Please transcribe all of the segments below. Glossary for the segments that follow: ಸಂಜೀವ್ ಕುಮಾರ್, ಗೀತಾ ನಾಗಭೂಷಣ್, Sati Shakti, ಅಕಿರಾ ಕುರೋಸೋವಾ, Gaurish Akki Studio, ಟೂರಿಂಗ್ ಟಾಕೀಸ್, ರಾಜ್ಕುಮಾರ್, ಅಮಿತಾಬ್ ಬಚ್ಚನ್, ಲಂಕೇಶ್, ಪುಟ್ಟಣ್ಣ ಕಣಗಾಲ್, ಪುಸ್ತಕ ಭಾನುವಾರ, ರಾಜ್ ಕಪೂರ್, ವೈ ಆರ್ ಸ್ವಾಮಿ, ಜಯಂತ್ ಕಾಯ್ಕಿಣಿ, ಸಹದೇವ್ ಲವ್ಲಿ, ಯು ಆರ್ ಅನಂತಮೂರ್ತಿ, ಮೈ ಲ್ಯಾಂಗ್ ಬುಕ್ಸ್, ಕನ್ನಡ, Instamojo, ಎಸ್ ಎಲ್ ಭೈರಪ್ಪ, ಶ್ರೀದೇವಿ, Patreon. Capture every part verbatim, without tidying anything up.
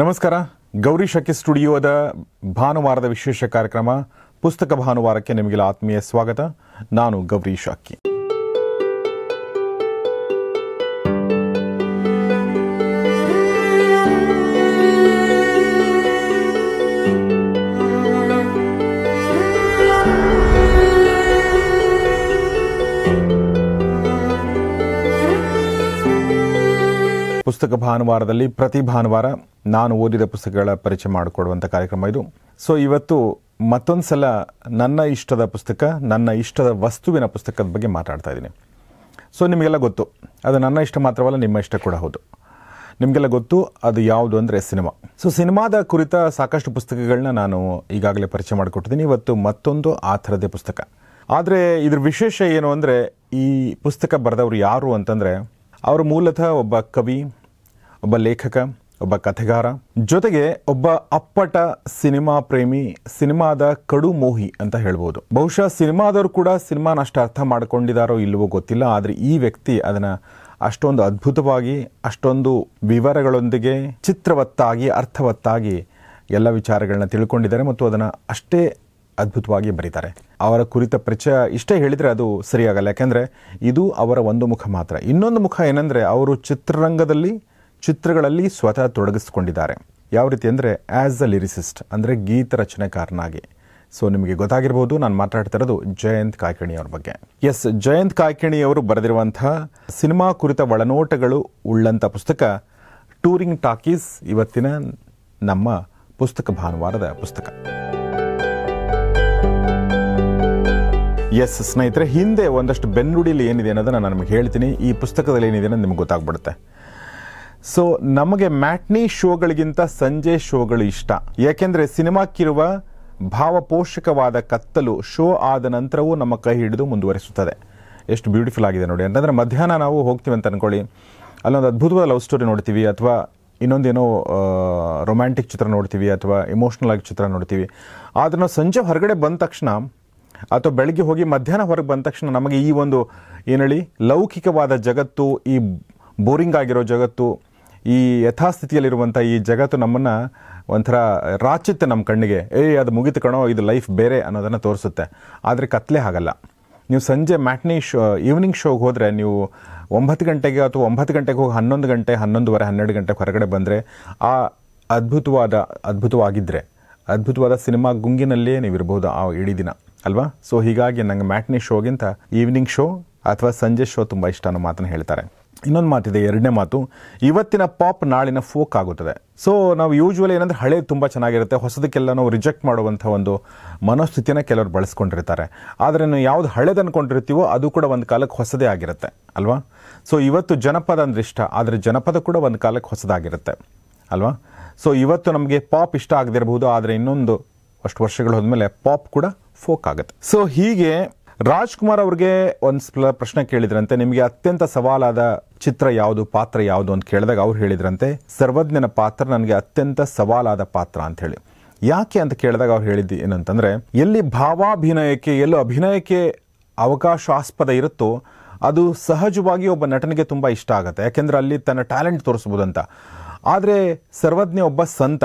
ನಮಸ್ಕಾರ ಗೌರೀಶ್ ಅಕ್ಕಿ ಸ್ಟುಡಿಯೋದ ಭಾನುವಾರದ ವಿಶೇಷ ಕಾರ್ಯಕ್ರಮ ಪುಸ್ತಕ ಭಾನುವಾರಕ್ಕೆ ನಿಮಗೆಲ್ಲ ಆತ್ಮೀಯ ಸ್ವಾಗತ ನಾನು ಗೌರೀಶ್ ಅಕ್ಕಿ ಪುಸ್ತಕ ಭಾನುವಾರದಲ್ಲಿ ಪ್ರತಿ ಭಾನುವಾರ ನಾನು ಓದಿದ ಪುಸ್ತಕಗಳ ಪರಿಚಯ ಮಾಡಿಕೊಡುವಂಥ ಕಾರ್ಯಕ್ರಮ ಇದು. ಸೊ ಇವತ್ತು ಮತ್ತೊಂದು ಸಲ ನನ್ನ ಇಷ್ಟದ ಪುಸ್ತಕ, ನನ್ನ ಇಷ್ಟದ ವಸ್ತುವಿನ ಪುಸ್ತಕದ ಬಗ್ಗೆ ಮಾತಾಡ್ತಾ ಇದ್ದೀನಿ. ಸೊ ನಿಮಗೆಲ್ಲ ಗೊತ್ತು, ಅದು ನನ್ನ ಇಷ್ಟ ಮಾತ್ರವಲ್ಲ, ನಿಮ್ಮ ಇಷ್ಟ ಕೂಡ ಹೌದು. ನಿಮಗೆಲ್ಲ ಗೊತ್ತು ಅದು ಯಾವುದು ಅಂದರೆ ಸಿನಿಮಾ. ಸೊ ಸಿನಿಮಾದ ಕುರಿತ ಸಾಕಷ್ಟು ಪುಸ್ತಕಗಳನ್ನ ನಾನು ಈಗಾಗಲೇ ಪರಿಚಯ ಮಾಡಿಕೊಟ್ಟಿದ್ದೀನಿ. ಇವತ್ತು ಮತ್ತೊಂದು ಆ ಥರದ್ದೇ ಪುಸ್ತಕ. ಆದರೆ ಇದ್ರ ವಿಶೇಷ ಏನು ಅಂದರೆ, ಈ ಪುಸ್ತಕ ಬರೆದವರು ಯಾರು ಅಂತಂದರೆ, ಅವರು ಮೂಲತಃ ಒಬ್ಬ ಕವಿ, ಒಬ್ಬ ಲೇಖಕ, ಒಬ್ಬ ಕಥೆಗಾರ, ಜೊತೆಗೆ ಒಬ್ಬ ಅಪ್ಪಟ ಸಿನಿಮಾ ಪ್ರೇಮಿ, ಸಿನಿಮಾದ ಕಡು ಮೋಹಿ ಅಂತ ಹೇಳ್ಬೋದು. ಬಹುಶಃ ಸಿನಿಮಾದವರು ಕೂಡ ಸಿನಿಮಾನ ಅಷ್ಟು ಅರ್ಥ ಮಾಡ್ಕೊಂಡಿದ್ದಾರೋ ಇಲ್ಲವೋ ಗೊತ್ತಿಲ್ಲ, ಆದರೆ ಈ ವ್ಯಕ್ತಿ ಅದನ್ನು ಅಷ್ಟೊಂದು ಅದ್ಭುತವಾಗಿ, ಅಷ್ಟೊಂದು ವಿವರಗಳೊಂದಿಗೆ, ಚಿತ್ರವತ್ತಾಗಿ, ಅರ್ಥವತ್ತಾಗಿ ಎಲ್ಲ ವಿಚಾರಗಳನ್ನ ತಿಳ್ಕೊಂಡಿದ್ದಾರೆ ಮತ್ತು ಅದನ್ನು ಅಷ್ಟೇ ಅದ್ಭುತವಾಗಿ ಬರೀತಾರೆ. ಅವರ ಕುರಿತ ಪರಿಚಯ ಇಷ್ಟೇ ಹೇಳಿದರೆ ಅದು ಸರಿಯಾಗಲ್ಲ, ಯಾಕೆಂದರೆ ಇದು ಅವರ ಒಂದು ಮುಖ ಮಾತ್ರ. ಇನ್ನೊಂದು ಮುಖ ಏನಂದರೆ, ಅವರು ಚಿತ್ರರಂಗದಲ್ಲಿ, ಚಿತ್ರಗಳಲ್ಲಿ ಸ್ವತಃ ತೊಡಗಿಸ್ಕೊಂಡಿದ್ದಾರೆ. ಯಾವ ರೀತಿ ಅಂದರೆ, ಆ್ಯಸ್ ಅ ಲಿರಿಸಿಸ್ಟ್, ಅಂದರೆ ಗೀತ ರಚನೆಕಾರನಾಗಿ. ಸೊ ನಿಮಗೆ ಗೊತ್ತಾಗಿರ್ಬೋದು ನಾನು ಮಾತಾಡ್ತಾ ಇರೋದು ಜಯಂತ್ ಕಾಯ್ಕಿಣಿ ಅವ್ರ ಬಗ್ಗೆ. ಎಸ್, ಜಯಂತ್ ಕಾಯ್ಕಿಣಿ ಅವರು ಬರೆದಿರುವಂಥ ಸಿನಿಮಾ ಕುರಿತ ಒಳನೋಟಗಳು ಉಳ್ಳಂಥ ಪುಸ್ತಕ ಟೂರಿಂಗ್ ಟಾಕೀಸ್ ಇವತ್ತಿನ ನಮ್ಮ ಪುಸ್ತಕ ಭಾನುವಾರದ ಪುಸ್ತಕ. ಎಸ್ ಸ್ನೇಹಿತರೆ, ಹಿಂದೆ ಒಂದಷ್ಟು ಬೆನ್ನುಡಿಲಿ ಏನಿದೆ ಅನ್ನೋದನ್ನು ನಾನು ನಿಮಗೆ ಹೇಳ್ತೀನಿ, ಈ ಪುಸ್ತಕದಲ್ಲಿ ಏನಿದೆ ಅನ್ನೋದು ನಿಮಗೆ ಗೊತ್ತಾಗ್ಬಿಡುತ್ತೆ. ಸೊ ನಮಗೆ ಮ್ಯಾಟ್ನಿ ಶೋಗಳಿಗಿಂತ ಸಂಜೆ ಶೋಗಳು ಇಷ್ಟ, ಏಕೆಂದರೆ ಸಿನಿಮಾಕ್ಕಿರುವ ಭಾವಪೋಷಕವಾದ ಕತ್ತಲು ಶೋ ಆದ ನಂತರವೂ ನಮ್ಮ ಕೈ ಹಿಡಿದು ಮುಂದುವರಿಸುತ್ತದೆ. ಎಷ್ಟು ಬ್ಯೂಟಿಫುಲ್ ಆಗಿದೆ ನೋಡಿ. ಅಂತಂದರೆ ಮಧ್ಯಾಹ್ನ ನಾವು ಹೋಗ್ತೀವಿ ಅಂತ ಅಂದ್ಕೊಳ್ಳಿ, ಅಲ್ಲೊಂದು ಅದ್ಭುತವಾದ ಲವ್ ಸ್ಟೋರಿ ನೋಡ್ತೀವಿ, ಅಥವಾ ಇನ್ನೊಂದೇನೋ ರೊಮ್ಯಾಂಟಿಕ್ ಚಿತ್ರ ನೋಡ್ತೀವಿ, ಅಥವಾ ಇಮೋಷ್ನಲ್ ಆಗಿ ಚಿತ್ರ ನೋಡ್ತೀವಿ. ಆದರೆ ನಾವು ಸಂಜೆ ಹೊರಗಡೆ ಬಂದ ತಕ್ಷಣ, ಅಥವಾ ಬೆಳಗ್ಗೆ ಹೋಗಿ ಮಧ್ಯಾಹ್ನ ಹೊರಗೆ ಬಂದ ತಕ್ಷಣ, ನಮಗೆ ಈ ಒಂದು ಏನೇಳಿ ಲೌಕಿಕವಾದ ಜಗತ್ತು, ಈ ಬೋರಿಂಗ್ ಆಗಿರೋ ಜಗತ್ತು, ಈ ಯಥಾಸ್ಥಿತಿಯಲ್ಲಿರುವಂಥ ಈ ಜಗತ್ತು ನಮ್ಮನ್ನು ಒಂಥರ ರಾಚುತ್ತೆ ನಮ್ಮ ಕಣ್ಣಿಗೆ. ಏ ಅದು ಮುಗಿತು ಕಣೋ, ಇದು ಲೈಫ್ ಬೇರೆ ಅನ್ನೋದನ್ನು ತೋರಿಸುತ್ತೆ. ಆದರೆ ಕತ್ತಲೆ ಹಾಗಲ್ಲ. ನೀವು ಸಂಜೆ ಮ್ಯಾಟ್ನಿ ಶೋ, ಈವ್ನಿಂಗ್ ಶೋಗೆ ಹೋದರೆ, ನೀವು ಒಂಬತ್ತು ಗಂಟೆಗೆ ಅಥವಾ ಒಂಬತ್ತು ಗಂಟೆಗೆ ಹೋಗಿ ಹನ್ನೊಂದು ಗಂಟೆ ಹನ್ನೊಂದುವರೆ ಹನ್ನೆರಡು ಗಂಟೆಗೆ ಹೊರಗಡೆ ಬಂದರೆ, ಆ ಅದ್ಭುತವಾದ ಅದ್ಭುತವಾಗಿದ್ದರೆ ಅದ್ಭುತವಾದ ಸಿನಿಮಾ ಗುಂಗಿನಲ್ಲೇ ನೀವಿರ್ಬೋದು ಆ ಇಡೀ ದಿನ ಅಲ್ವಾ. ಸೊ ಹೀಗಾಗಿ ನಂಗೆ ಮ್ಯಾಟ್ನಿ ಶೋಗಿಂತ ಈವ್ನಿಂಗ್ ಶೋ ಅಥವಾ ಸಂಜೆ ಶೋ ತುಂಬ ಇಷ್ಟ ಅನ್ನೋ ಮಾತನ್ನು ಹೇಳ್ತಾರೆ. ಇನ್ನೊಂದು ಮಾತಿದೆ, ಎರಡನೇ ಮಾತು, ಇವತ್ತಿನ ಪಾಪ್ ನಾಳಿನ ಫೋಕ್ ಆಗುತ್ತದೆ. ಸೊ ನಾವು ಯೂಶ್ವಲಿ ಏನಂದರೆ, ಹಳೇದು ತುಂಬ ಚೆನ್ನಾಗಿರುತ್ತೆ, ಹೊಸದಕ್ಕೆಲ್ಲ ನಾವು ರಿಜೆಕ್ಟ್ ಮಾಡುವಂಥ ಒಂದು ಮನೋಸ್ಥಿತಿನ ಕೆಲವರು ಬಳಸ್ಕೊಂಡಿರ್ತಾರೆ. ಆದರೆ ನಾವು ಯಾವುದು ಹಳೇದು ಅಂದ್ಕೊಂಡಿರ್ತೀವೋ ಅದು ಕೂಡ ಒಂದು ಕಾಲಕ್ಕೆ ಹೊಸದೇ ಆಗಿರುತ್ತೆ ಅಲ್ವಾ. ಸೊ ಇವತ್ತು ಜನಪದ ಅಂದರೆ ಇಷ್ಟ, ಆದರೆ ಜನಪದ ಕೂಡ ಒಂದು ಕಾಲಕ್ಕೆ ಹೊಸದಾಗಿರುತ್ತೆ ಅಲ್ವಾ. ಸೊ ಇವತ್ತು ನಮಗೆ ಪಾಪ್ ಇಷ್ಟ ಆಗದಿರಬಹುದು, ಆದರೆ ಇನ್ನೊಂದು ಅಷ್ಟು ವರ್ಷಗಳು ಹೋದ್ಮೇಲೆ ಪಾಪ್ ಕೂಡ ಫೋಕ್ ಆಗುತ್ತೆ. ಸೊ ಹೀಗೆ ರಾಜ್ಕುಮಾರ್ ಅವ್ರಿಗೆ ಒಂದು ಪ್ರಶ್ನೆ ಕೇಳಿದ್ರಂತೆ, ನಿಮಗೆ ಅತ್ಯಂತ ಸವಾಲಾದ ಚಿತ್ರ ಯಾವುದು, ಪಾತ್ರ ಯಾವುದು ಅಂತ ಕೇಳಿದಾಗ ಅವ್ರು ಹೇಳಿದ್ರಂತೆ, ಸರ್ವಜ್ಞನ ಪಾತ್ರ ನನಗೆ ಅತ್ಯಂತ ಸವಾಲಾದ ಪಾತ್ರ ಅಂತ ಹೇಳಿ. ಯಾಕೆ ಅಂತ ಕೇಳಿದಾಗ ಅವ್ರು ಹೇಳಿದ್ದು ಏನಂತಂದರೆ, ಎಲ್ಲಿ ಭಾವಾಭಿನಯಕ್ಕೆ, ಎಲ್ಲೋ ಅಭಿನಯಕ್ಕೆ ಅವಕಾಶಾಸ್ಪದ ಇರುತ್ತೋ ಅದು ಸಹಜವಾಗಿ ಒಬ್ಬ ನಟನಿಗೆ ತುಂಬ ಇಷ್ಟ ಆಗುತ್ತೆ, ಯಾಕೆಂದರೆ ಅಲ್ಲಿ ತನ್ನ ಟ್ಯಾಲೆಂಟ್ ತೋರಿಸ್ಬೋದಂತ. ಆದರೆ ಸರ್ವಜ್ಞ ಒಬ್ಬ ಸಂತ.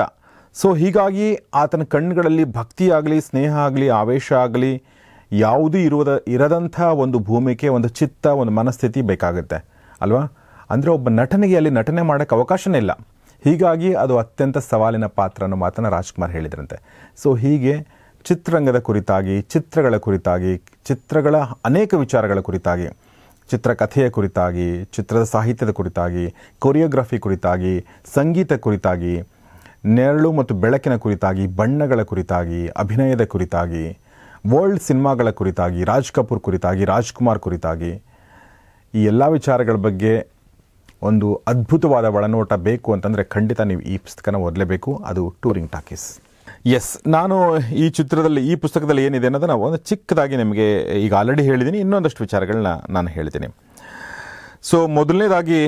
ಸೊ ಹೀಗಾಗಿ ಆತನ ಕಣ್ಣುಗಳಲ್ಲಿ ಭಕ್ತಿ ಆಗಲಿ, ಸ್ನೇಹ ಆಗಲಿ, ಆವೇಶ ಆಗಲಿ, ಯಾವುದೂ ಇರುವುದ ಇರದಂಥ ಒಂದು ಭೂಮಿಕೆ, ಒಂದು ಚಿತ್ತ, ಒಂದು ಮನಸ್ಥಿತಿ ಬೇಕಾಗುತ್ತೆ ಅಲ್ವಾ. ಅಂದರೆ ಒಬ್ಬ ನಟನಿಗೆ ಅಲ್ಲಿ ನಟನೆ ಮಾಡೋಕ್ಕೆ ಅವಕಾಶನೇ ಇಲ್ಲ. ಹೀಗಾಗಿ ಅದು ಅತ್ಯಂತ ಸವಾಲಿನ ಪಾತ್ರ ಅನ್ನೋ ಮಾತನ್ನು ರಾಜ್ಕುಮಾರ್ ಹೇಳಿದ್ರಂತೆ. ಸೊ ಹೀಗೆ ಚಿತ್ರರಂಗದ ಕುರಿತಾಗಿ, ಚಿತ್ರಗಳ ಕುರಿತಾಗಿ, ಚಿತ್ರಗಳ ಅನೇಕ ವಿಚಾರಗಳ ಕುರಿತಾಗಿ, ಚಿತ್ರಕಥೆಯ ಕುರಿತಾಗಿ, ಚಿತ್ರದ ಸಾಹಿತ್ಯದ ಕುರಿತಾಗಿ, ಕೊರಿಯೋಗ್ರಫಿ ಕುರಿತಾಗಿ, ಸಂಗೀತ ಕುರಿತಾಗಿ, ನೆರಳು ಮತ್ತು ಬೆಳಕಿನ ಕುರಿತಾಗಿ, ಬಣ್ಣಗಳ ಕುರಿತಾಗಿ, ಅಭಿನಯದ ಕುರಿತಾಗಿ, ವರ್ಲ್ಡ್ ಸಿನಿಮಾಗಳ ಕುರಿತಾಗಿ, ರಾಜ್ ಕಪೂರ್ ಕುರಿತಾಗಿ, ರಾಜ್ಕುಮಾರ್ ಕುರಿತಾಗಿ, ಈ ಎಲ್ಲ ವಿಚಾರಗಳ ಬಗ್ಗೆ ಒಂದು ಅದ್ಭುತವಾದ ಒಳನೋಟ ಬೇಕು ಅಂತಂದರೆ ಖಂಡಿತ ನೀವು ಈ ಪುಸ್ತಕನ ಓದಲೇಬೇಕು. ಅದು ಟೂರಿಂಗ್ ಟಾಕೀಸ್. ಎಸ್, ನಾನು ಈ ಚಿತ್ರದಲ್ಲಿ, ಈ ಪುಸ್ತಕದಲ್ಲಿ ಏನಿದೆ ಅನ್ನೋದನ್ನು ಒಂದು ಚಿಕ್ಕದಾಗಿ ನಿಮಗೆ ಈಗ ಆಲ್ರೆಡಿ ಹೇಳಿದ್ದೀನಿ. ಇನ್ನೊಂದಷ್ಟು ವಿಚಾರಗಳನ್ನ ನಾನು ಹೇಳ್ತೀನಿ. ಸೊ ಮೊದಲನೇದಾಗಿ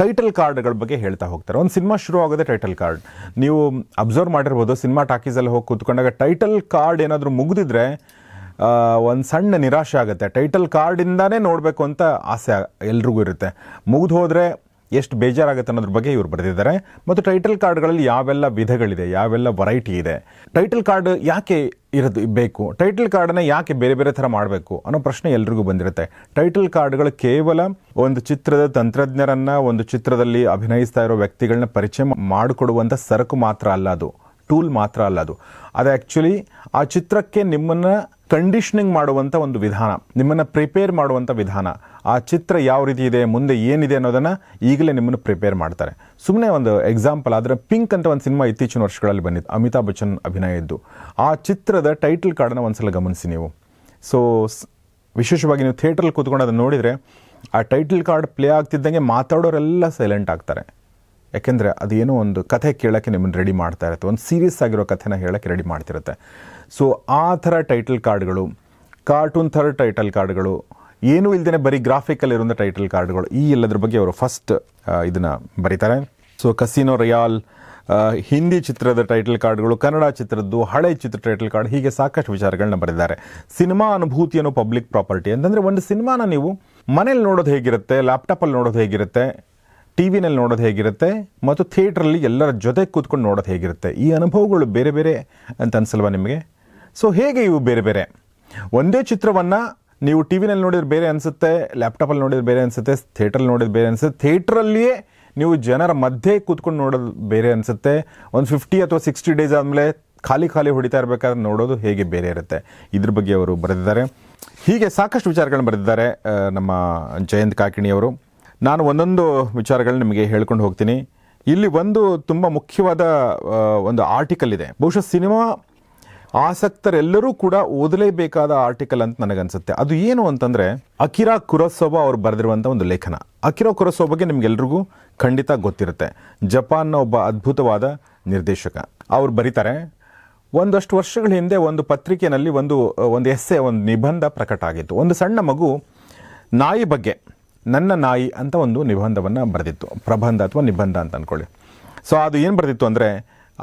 ಟೈಟಲ್ ಕಾರ್ಡ್ಗಳ ಬಗ್ಗೆ ಹೇಳ್ತಾ ಹೋಗ್ತಾರೆ. ಒಂದು ಸಿನಿಮಾ ಶುರು ಆಗೋದೇ ಟೈಟಲ್ ಕಾರ್ಡ್. ನೀವು ಅಬ್ಸರ್ವ್ ಮಾಡಿರ್ಬೋದು, ಸಿನಿಮಾ ಟಾಕೀಸಲ್ಲಿ ಹೋಗಿ ಕೂತ್ಕೊಂಡಾಗ ಟೈಟಲ್ ಕಾರ್ಡ್ ಏನಾದರೂ ಮುಗಿದಿದ್ರೆ ಒಂದು ಸಣ್ಣ ನಿರಾಶೆ ಆಗುತ್ತೆ. ಟೈಟಲ್ ಕಾರ್ಡಿಂದಾನೇ ನೋಡಬೇಕು ಅಂತ ಆಸೆ ಎಲ್ರಿಗೂ ಇರುತ್ತೆ. ಮುಗಿದು ಹೋದರೆ ಎಷ್ಟು ಬೇಜಾರಾಗುತ್ತೆ ಅನ್ನೋದ್ರ ಬಗ್ಗೆ ಇವರು ಬರೆದಿದ್ದಾರೆ. ಮತ್ತು ಟೈಟಲ್ ಕಾರ್ಡ್ಗಳಲ್ಲಿ ಯಾವೆಲ್ಲ ವಿಧಗಳಿದೆ, ಯಾವೆಲ್ಲ ವೆರೈಟಿ ಇದೆ, ಟೈಟಲ್ ಕಾರ್ಡ್ ಯಾಕೆ ಇರೋದು ಬೇಕು, ಟೈಟಲ್ ಕಾರ್ಡನ್ನ ಯಾಕೆ ಬೇರೆ ಬೇರೆ ಥರ ಮಾಡಬೇಕು ಅನ್ನೋ ಪ್ರಶ್ನೆ ಎಲ್ರಿಗೂ ಬಂದಿರುತ್ತೆ. ಟೈಟಲ್ ಕಾರ್ಡ್ಗಳು ಕೇವಲ ಒಂದು ಚಿತ್ರದ ತಂತ್ರಜ್ಞರನ್ನು, ಒಂದು ಚಿತ್ರದಲ್ಲಿ ಅಭಿನಯಿಸ್ತಾ ಇರೋ ವ್ಯಕ್ತಿಗಳನ್ನ ಪರಿಚಯ ಮಾಡಿಕೊಡುವಂಥ ಸರಕು ಮಾತ್ರ ಅಲ್ಲ, ಅದು ಟೂಲ್ ಮಾತ್ರ ಅಲ್ಲ, ಅದು ಅದು ಆ್ಯಕ್ಚುಲಿ ಆ ಚಿತ್ರಕ್ಕೆ ನಿಮ್ಮನ್ನು ಕಂಡೀಷನಿಂಗ್ ಮಾಡುವಂಥ ಒಂದು ವಿಧಾನ, ನಿಮ್ಮನ್ನು ಪ್ರಿಪೇರ್ ಮಾಡುವಂಥ ವಿಧಾನ. ಆ ಚಿತ್ರ ಯಾವ ರೀತಿ ಇದೆ, ಮುಂದೆ ಏನಿದೆ ಅನ್ನೋದನ್ನು ಈಗಲೇ ನಿಮ್ಮನ್ನು ಪ್ರಿಪೇರ್ ಮಾಡ್ತಾರೆ. ಸುಮ್ಮನೆ ಒಂದು ಎಕ್ಸಾಂಪಲ್, ಆದರೆ ಪಿಂಕ್ ಅಂತ ಒಂದು ಸಿನಿಮಾ ಇತ್ತೀಚಿನ ವರ್ಷಗಳಲ್ಲಿ ಬಂದಿತ್ತು, ಅಮಿತಾಬ್ ಬಚ್ಚನ್ ಅಭಿನಯ ಇದ್ದು. ಆ ಚಿತ್ರದ ಟೈಟಲ್ ಕಾರ್ಡನ್ನು ಒಂದು ಸಲ ಗಮನಿಸಿ ನೀವು. ಸೊ ವಿಶೇಷವಾಗಿ ನೀವು ಥಿಯೇಟ್ರಲ್ಲಿ ಕೂತ್ಕೊಂಡು ಅದನ್ನು ನೋಡಿದರೆ ಆ ಟೈಟಲ್ ಕಾರ್ಡ್ ಪ್ಲೇ ಆಗ್ತಿದ್ದಂಗೆ ಮಾತಾಡೋರೆಲ್ಲ ಸೈಲೆಂಟ್ ಆಗ್ತಾರೆ. ಯಾಕೆಂದರೆ ಅದೇನೋ ಒಂದು ಕಥೆ ಕೇಳೋಕ್ಕೆ ನಿಮ್ಮನ್ನು ರೆಡಿ ಮಾಡ್ತಾ ಇರುತ್ತೆ, ಒಂದು ಸೀರಿಯಸ್ ಆಗಿರೋ ಕಥೆನ ಹೇಳೋಕ್ಕೆ ರೆಡಿ ಮಾಡ್ತಿರುತ್ತೆ. ಸೊ ಆ ಥರ ಟೈಟಲ್ ಕಾರ್ಡ್ಗಳು, ಕಾರ್ಟೂನ್ ಥರ ಟೈಟಲ್ ಕಾರ್ಡ್ಗಳು, ಏನೂ ಇಲ್ಲದೇ ಬರೀ ಗ್ರಾಫಿಕಲ್ಲಿರುವಂಥ ಟೈಟಲ್ ಕಾರ್ಡ್ಗಳು, ಈ ಎಲ್ಲದ್ರ ಬಗ್ಗೆ ಅವರು ಫಸ್ಟ್ ಇದನ್ನು ಬರೀತಾರೆ. ಸೊ ಕಸಿನೋ ರಿಯಾಲ್, ಹಿಂದಿ ಚಿತ್ರದ ಟೈಟಲ್ ಕಾರ್ಡ್ಗಳು, ಕನ್ನಡ ಚಿತ್ರದ್ದು, ಹಳೆ ಚಿತ್ರ ಟೈಟಲ್ ಕಾರ್ಡ್, ಹೀಗೆ ಸಾಕಷ್ಟು ವಿಚಾರಗಳನ್ನ ಬರೆದಿದ್ದಾರೆ. ಸಿನಿಮಾ ಅನುಭೂತಿಯನ್ನು ಪಬ್ಲಿಕ್ ಪ್ರಾಪರ್ಟಿ ಅಂತಂದರೆ ಒಂದು ಸಿನಿಮಾನ ನೀವು ಮನೇಲಿ ನೋಡೋದು ಹೇಗಿರುತ್ತೆ, ಲ್ಯಾಪ್ಟಾಪಲ್ಲಿ ನೋಡೋದು ಹೇಗಿರುತ್ತೆ, ಟಿ ವಿನಲ್ಲಿ ನೋಡೋದು ಹೇಗಿರುತ್ತೆ, ಮತ್ತು ಥಿಯೇಟ್ರಲ್ಲಿ ಎಲ್ಲರ ಜೊತೆ ಕೂತ್ಕೊಂಡು ನೋಡೋದು ಹೇಗಿರುತ್ತೆ, ಈ ಅನುಭವಗಳು ಬೇರೆ ಬೇರೆ ಅಂತ ಅನಿಸಲ್ವಾ ನಿಮಗೆ? ಸೊ ಹೇಗೆ ಇವು ಬೇರೆ ಬೇರೆ? ಒಂದೇ ಚಿತ್ರವನ್ನು ನೀವು ಟಿ ವಿನಲ್ಲಿ ನೋಡಿದ್ರೆ ಬೇರೆ ಅನಿಸುತ್ತೆ, ಲ್ಯಾಪ್ಟಾಪಲ್ಲಿ ನೋಡಿದ್ರೆ ಬೇರೆ ಅನಿಸುತ್ತೆ, ಥಿಯೇಟ್ರಲ್ಲಿ ನೋಡಿದ್ರೆ ಬೇರೆ ಅನಿಸುತ್ತೆ, ಥಿಯೇಟ್ರಲ್ಲಿಯೇ ನೀವು ಜನರ ಮಧ್ಯೆ ಕೂತ್ಕೊಂಡು ನೋಡೋದು ಬೇರೆ ಅನಿಸುತ್ತೆ, ಒಂದು ಫಿಫ್ಟಿ ಅಥವಾ ಸಿಕ್ಸ್ಟಿ ಡೇಸ್ ಆದಮೇಲೆ ಖಾಲಿ ಖಾಲಿ ಹೊಡಿತಾ ಇರಬೇಕಾದ್ರೆ ನೋಡೋದು ಹೇಗೆ ಬೇರೆ ಇರುತ್ತೆ, ಇದ್ರ ಬಗ್ಗೆ ಅವರು ಬರೆದಿದ್ದಾರೆ. ಹೀಗೆ ಸಾಕಷ್ಟು ವಿಚಾರಗಳನ್ನ ಬರೆದಿದ್ದಾರೆ ನಮ್ಮ ಜಯಂತ್ ಕಾಕಿಣಿಯವರು. ನಾನು ಒಂದೊಂದು ವಿಚಾರಗಳನ್ನ ನಿಮಗೆ ಹೇಳ್ಕೊಂಡು ಹೋಗ್ತೀನಿ. ಇಲ್ಲಿ ಒಂದು ತುಂಬ ಮುಖ್ಯವಾದ ಒಂದು ಆರ್ಟಿಕಲ್ ಇದೆ, ಬಹುಶಃ ಸಿನಿಮಾ ಆಸಕ್ತರೆಲ್ಲರೂ ಕೂಡ ಓದಲೇಬೇಕಾದ ಆರ್ಟಿಕಲ್ ಅಂತ ನನಗನ್ಸುತ್ತೆ. ಅದು ಏನು ಅಂತಂದರೆ ಅಕಿರಾ ಕುರೋಸೋವಾ ಅವರು ಬರೆದಿರುವಂಥ ಒಂದು ಲೇಖನ. ಅಕಿರಾ ಕುರೋಸೋವಾ ಬಗ್ಗೆ ನಿಮಗೆಲ್ರಿಗೂ ಖಂಡಿತ ಗೊತ್ತಿರುತ್ತೆ, ಜಪಾನ್ನ ಒಬ್ಬ ಅದ್ಭುತವಾದ ನಿರ್ದೇಶಕ. ಅವರು ಬರೀತಾರೆ, ಒಂದಷ್ಟು ವರ್ಷಗಳ ಹಿಂದೆ ಒಂದು ಪತ್ರಿಕೆಯಲ್ಲಿ ಒಂದು ಒಂದು ಎಸ್ಸೆ, ಒಂದು ನಿಬಂಧ ಪ್ರಕಟ ಆಗಿತ್ತು. ಒಂದು ಸಣ್ಣ ಮಗು ನಾಯಿ ಬಗ್ಗೆ, ನನ್ನ ನಾಯಿ ಅಂತ ಒಂದು ನಿಬಂಧವನ್ನು ಬರೆದಿತ್ತು, ಪ್ರಬಂಧ ಅಥವಾ ನಿಬಂಧ ಅಂತ ಅಂದ್ಕೊಳ್ಳಿ. ಸೊ ಅದು ಏನು ಬರೆದಿತ್ತು ಅಂದರೆ,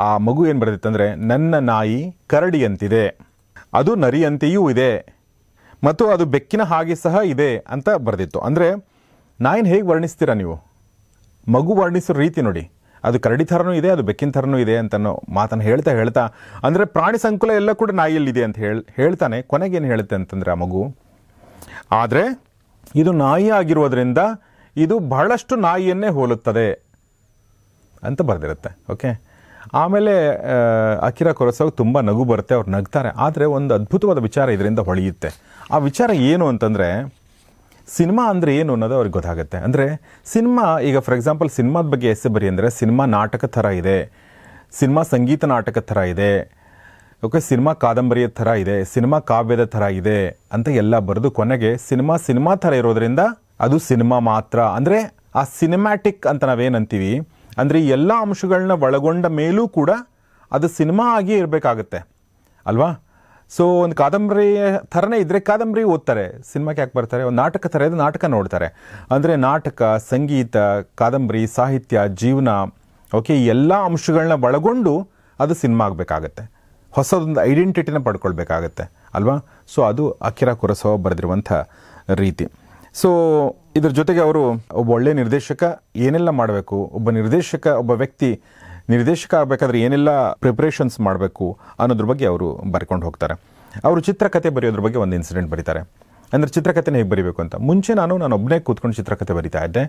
ಆ ಮಗು ಏನು ಬರೆದಿತ್ತು ಅಂದರೆ, ನನ್ನ ನಾಯಿ ಕರಡಿಯಂತಿದೆ, ಅದು ನರಿಯಂತೆಯೂ ಇದೆ, ಮತ್ತು ಅದು ಬೆಕ್ಕಿನ ಹಾಗೆ ಸಹ ಇದೆ ಅಂತ ಬರೆದಿತ್ತು. ಅಂದರೆ ನಾಯಿನ ಹೇಗೆ ವರ್ಣಿಸ್ತೀರಾ ನೀವು? ಮಗು ವರ್ಣಿಸೋ ರೀತಿ ನೋಡಿ, ಅದು ಕರಡಿ ಥರನೂ ಇದೆ, ಅದು ಬೆಕ್ಕಿನ ಥರನೂ ಇದೆ ಅಂತ ಮಾತನ್ನು ಹೇಳ್ತಾ ಹೇಳ್ತಾ, ಅಂದರೆ ಪ್ರಾಣಿ ಸಂಕುಲ ಎಲ್ಲ ಕೂಡ ನಾಯಿಯಲ್ಲಿದೆ ಅಂತ ಹೇಳಿ ಹೇಳ್ತಾನೆ. ಕೊನೆಗೇನು ಹೇಳುತ್ತೆ ಅಂತಂದರೆ ಆ ಮಗು, ಆದರೆ ಇದು ನಾಯಿ ಆಗಿರೋದ್ರಿಂದ ಇದು ಬಹಳಷ್ಟು ನಾಯಿಯನ್ನೇ ಹೋಲುತ್ತದೆ ಅಂತ ಬರೆದಿರುತ್ತೆ. ಓಕೆ, ಆಮೇಲೆ ಅಕಿರಾ ಕುರೋಸೋವಾ ತುಂಬ ನಗು ಬರುತ್ತೆ, ಅವ್ರು ನಗ್ತಾರೆ. ಆದರೆ ಒಂದು ಅದ್ಭುತವಾದ ವಿಚಾರ ಇದರಿಂದ ಹೊಳೆಯುತ್ತೆ. ಆ ವಿಚಾರ ಏನು ಅಂತಂದರೆ, ಸಿನಿಮಾ ಅಂದರೆ ಏನು ಅನ್ನೋದು ಅವ್ರಿಗೆ ಗೊತ್ತಾಗುತ್ತೆ. ಅಂದರೆ ಸಿನಿಮಾ, ಈಗ ಫಾರ್ ಎಕ್ಸಾಂಪಲ್ ಸಿನಿಮಾದ ಬಗ್ಗೆ ಎಸ್ಸೆ ಬರಿ ಅಂದರೆ ಸಿನಿಮಾ ನಾಟಕ ಥರ ಇದೆ, ಸಿನಿಮಾ ಸಂಗೀತ ನಾಟಕ ಥರ ಇದೆ, ಓಕೆ, ಸಿನಿಮಾ ಕಾದಂಬರಿಯ ಥರ ಇದೆ, ಸಿನಿಮಾ ಕಾವ್ಯದ ಥರ ಇದೆ ಅಂತ ಎಲ್ಲ ಬರೆದು, ಕೊನೆಗೆ ಸಿನಿಮಾ ಸಿನಿಮಾ ಥರ ಇರೋದರಿಂದ ಅದು ಸಿನಿಮಾ ಮಾತ್ರ. ಅಂದರೆ ಆ ಸಿನಿಮ್ಯಾಟಿಕ್ ಅಂತ ನಾವೇನಂತೀವಿ ಅಂದರೆ ಎಲ್ಲ ಅಂಶಗಳನ್ನ ಒಳಗೊಂಡ ಮೇಲೂ ಕೂಡ ಅದು ಸಿನಿಮಾ ಆಗಿಯೇ ಇರಬೇಕಾಗುತ್ತೆ ಅಲ್ವಾ? ಸೊ ಒಂದು ಕಾದಂಬರಿ ಥರನೇ ಇದ್ದರೆ ಕಾದಂಬರಿ ಓದ್ತಾರೆ, ಸಿನಿಮಾಕ್ಕೆ ಯಾಕೆ ಬರ್ತಾರೆ? ಒಂದು ನಾಟಕ ಥರ ಇದೆ, ನಾಟಕ ನೋಡ್ತಾರೆ. ಅಂದರೆ ನಾಟಕ, ಸಂಗೀತ, ಕಾದಂಬರಿ, ಸಾಹಿತ್ಯ, ಜೀವನ, ಓಕೆ, ಈ ಎಲ್ಲ ಅಂಶಗಳನ್ನ ಒಳಗೊಂಡು ಅದು ಸಿನಿಮಾ ಆಗಬೇಕಾಗತ್ತೆ, ಹೊಸದೊಂದು ಐಡೆಂಟಿಟಿನ ಪಡ್ಕೊಳ್ಬೇಕಾಗತ್ತೆ ಅಲ್ವಾ? ಸೊ ಅದು ಅಕಿರಾ ಕುರೋಸೋವಾ ಬರೆದಿರುವಂಥ ರೀತಿ. ಸೊ ಇದ್ರ ಜೊತೆಗೆ ಅವರು ಒಬ್ಬ ಒಳ್ಳೆಯ ನಿರ್ದೇಶಕ ಏನೆಲ್ಲ ಮಾಡಬೇಕು, ಒಬ್ಬ ನಿರ್ದೇಶಕ, ಒಬ್ಬ ವ್ಯಕ್ತಿ ನಿರ್ದೇಶಕ ಆಗಬೇಕಾದ್ರೆ ಏನೆಲ್ಲ ಪ್ರಿಪ್ರೇಷನ್ಸ್ ಮಾಡಬೇಕು ಅನ್ನೋದ್ರ ಬಗ್ಗೆ ಅವರು ಬರ್ಕೊಂಡು ಹೋಗ್ತಾರೆ. ಅವರು ಚಿತ್ರಕಥೆ ಬರೆಯೋದ್ರ ಬಗ್ಗೆ ಒಂದು ಇನ್ಸಿಡೆಂಟ್ ಬರೀತಾರೆ. ಅಂದರೆ ಚಿತ್ರಕಥೆನ ಹೇಗೆ ಬರೀಬೇಕು ಅಂತ, ಮುಂಚೆ ನಾನು ನಾನು ಒಬ್ಬನೇ ಕೂತ್ಕೊಂಡು ಚಿತ್ರಕಥೆ ಬರಿತಾ ಇದ್ದೆ.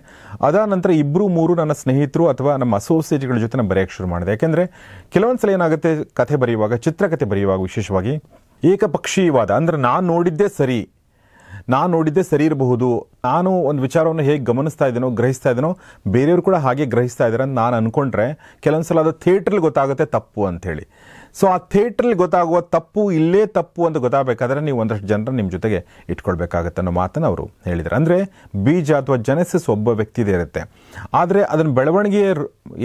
ಅದಾದ ನಂತರ ಇಬ್ಬರು ಮೂರು ನನ್ನ ಸ್ನೇಹಿತರು ಅಥವಾ ನಮ್ಮ ಅಸೋಸಿಯೇಟ್ಗಳ ಜೊತೆ ನಾನು ಬರೆಯೋಕ್ಕೆ ಶುರು ಮಾಡಿದೆ. ಯಾಕೆಂದರೆ ಕೆಲವೊಂದು ಸಲ ಏನಾಗುತ್ತೆ, ಕಥೆ ಬರೆಯುವಾಗ, ಚಿತ್ರಕಥೆ ಬರೆಯುವಾಗ ವಿಶೇಷವಾಗಿ ಏಕಪಕ್ಷೀಯವಾದ, ಅಂದರೆ ನಾನು ನೋಡಿದ್ದೇ ಸರಿ, ನಾನು ನೋಡಿದ್ದೇ ಸರಿ ಇರಬಹುದು, ನಾನು ಒಂದು ವಿಚಾರವನ್ನು ಹೇಗೆ ಗಮನಿಸ್ತಾ ಇದ್ದೀನೋ, ಗ್ರಹಿಸ್ತಾ ಇದ್ದೀನೋ, ಬೇರೆಯವರು ಕೂಡ ಹಾಗೆ ಗ್ರಹಿಸ್ತಾ ಇದ್ದಾರೆ ಅಂತ ನಾನು ಅಂದ್ಕೊಂಡ್ರೆ ಕೆಲವೊಂದು ಸಲ ಅದು ಥಿಯೇಟ್ರಲ್ಲಿ ಗೊತ್ತಾಗುತ್ತೆ ತಪ್ಪು ಅಂಥೇಳಿ. ಸೊ ಆ ಥಿಯೇಟ್ರಲ್ಲಿ ಗೊತ್ತಾಗುವ ತಪ್ಪು ಇಲ್ಲೇ ತಪ್ಪು ಅಂತ ಗೊತ್ತಾಗಬೇಕಾದ್ರೆ ನೀವು ಒಂದಷ್ಟು ಜನರನ್ನು ನಿಮ್ಮ ಜೊತೆಗೆ ಇಟ್ಕೊಳ್ಬೇಕಾಗತ್ತೆ ಅನ್ನೋ ಮಾತನ್ನು ಅವರು ಹೇಳಿದ್ದಾರೆ. ಅಂದರೆ ಬೀಜ ಅಥವಾ ಜೆನೆಸಿಸ್ ಒಬ್ಬ ವ್ಯಕ್ತಿದೇ ಇರುತ್ತೆ, ಆದರೆ ಅದನ್ನು ಬೆಳವಣಿಗೆಯ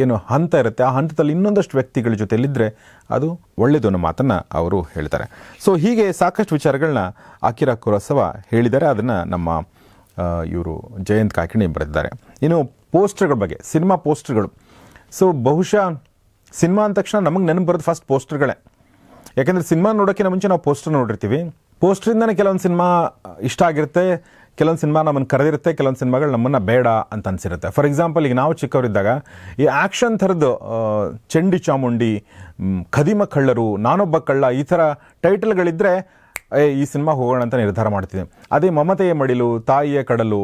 ಏನು ಹಂತ ಇರುತ್ತೆ, ಆ ಹಂತದಲ್ಲಿ ಇನ್ನೊಂದಷ್ಟು ವ್ಯಕ್ತಿಗಳ ಜೊತೆಯಲ್ಲಿದ್ದರೆ ಅದು ಒಳ್ಳೆಯದು ಅನ್ನೋ ಮಾತನ್ನು ಅವರು ಹೇಳ್ತಾರೆ. ಸೊ ಹೀಗೆ ಸಾಕಷ್ಟು ವಿಚಾರಗಳನ್ನ ಅಕಿರಾ ಕುರೋಸೋವಾ ಹೇಳಿದ್ದಾರೆ, ಅದನ್ನು ನಮ್ಮ ಇವರು ಜಯಂತ್ ಕಾಕಿಣಿ ಬರೆದಿದ್ದಾರೆ. ಇನ್ನು ಪೋಸ್ಟರ್ಗಳ ಬಗ್ಗೆ, ಸಿನಿಮಾ ಪೋಸ್ಟರ್ಗಳು. ಸೊ ಬಹುಶಃ ಸಿನಿಮಾ ಅಂದ ತಕ್ಷಣ ನಮಗೆ ನೆನಪು ಬರೋದು ಫಸ್ಟ್ ಪೋಸ್ಟರ್ಗಳೇ. ಯಾಕೆಂದರೆ ಸಿನಿಮಾ ನೋಡೋಕ್ಕಿಂತ ಮುಂಚೆ ನಾವು ಪೋಸ್ಟರ್ ನೋಡಿರ್ತೀವಿ, ಪೋಸ್ಟ್ರಿಂದನೇ ಕೆಲವೊಂದು ಸಿನಿಮಾ ಇಷ್ಟ ಆಗಿರುತ್ತೆ, ಕೆಲವೊಂದು ಸಿನಿಮಾ ನಮ್ಮನ್ನು ಕರೆದಿರುತ್ತೆ, ಕೆಲವೊಂದು ಸಿನಿಮಾಗಳು ನಮ್ಮನ್ನು ಬೇಡ ಅಂತ ಅನಿಸಿರುತ್ತೆ. ಫಾರ್ ಎಕ್ಸಾಂಪಲ್, ಈಗ ನಾವು ಚಿಕ್ಕವರಿದ್ದಾಗ ಈ ಆ್ಯಕ್ಷನ್ ಥರದ್ದು ಚಂಡಿ ಚಾಮುಂಡಿ, ಖದೀಮ ಕಳ್ಳರು, ನಾನೊಬ್ಬ ಕಳ್ಳ, ಈ ಥರ ಟೈಟಲ್ಗಳಿದ್ದರೆ ಏ ಈ ಸಿನಿಮಾ ಹೋಗೋಣ ಅಂತ ನಿರ್ಧಾರ ಮಾಡ್ತಿದ್ದೆ. ಅದೇ ಮಮತೆಯ ಮಡಿಲು, ತಾಯಿಯ ಕಡಲು,